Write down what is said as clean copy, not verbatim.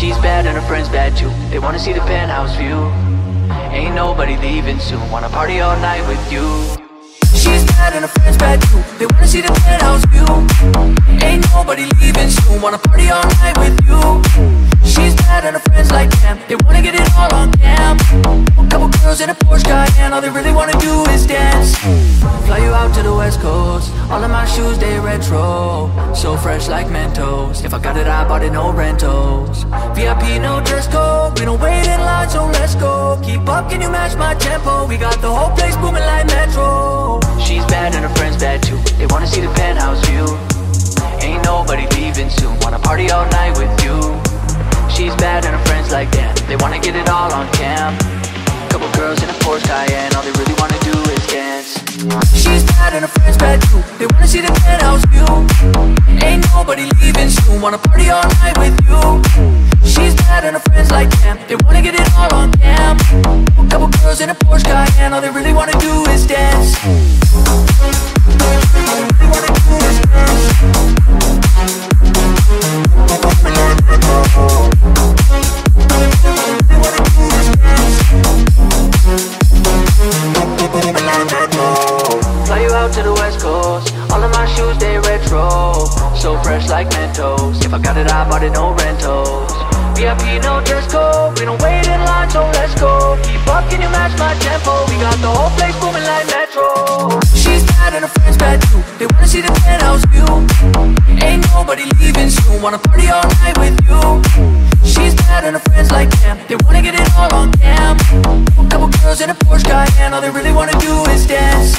She's bad and her friends bad too. They wanna see the penthouse view. Ain't nobody leaving soon. Wanna party all night with you. She's bad and her friends bad too. They wanna see the penthouse view. Ain't nobody leaving soon. Wanna party all night with you. She's bad and her friends like them. They wanna get it all on cam. A couple girls in a Porsche Cayenne. All they really wanna do is dance. Fly you out to the West Coast. All of my shoes, they retro. So fresh like Mentos. If I got it, I bought it, no rentals. VIP, no dress code. We don't wait in line, so let's go. Keep up, can you match my tempo? We got the whole place booming like Metro. She's bad and her friends bad too. They wanna see the penthouse view. Ain't nobody leaving soon. Wanna party all night with you. She's bad and her friends like that. They wanna get it all on cam. Couple girls in a Porsche Cayenne. All they really wanna do is dance. She's bad and her friends bad too. They wanna see the penthouse view. Ain't nobody leaving soon. Wanna party all night with you. She's bad and her friends like them. They wanna get it all on cam. Couple girls in a Porsche Cayenne. All they really wanna do is dance. To the West Coast, all of my shoes, they retro. So fresh like Mentos. If I got it, I bought it, no rentals. VIP, no dress code. We don't wait in line, so let's go. Keep up, can you match my tempo? We got the whole place booming like Metro. She's bad and her friends bad too. They wanna see the penthouse view. Ain't nobody leaving soon. Wanna party all night with you. She's bad and her friends like them. They wanna get it all on cam. A couple girls in a Porsche Cayenne. All they really wanna do is dance.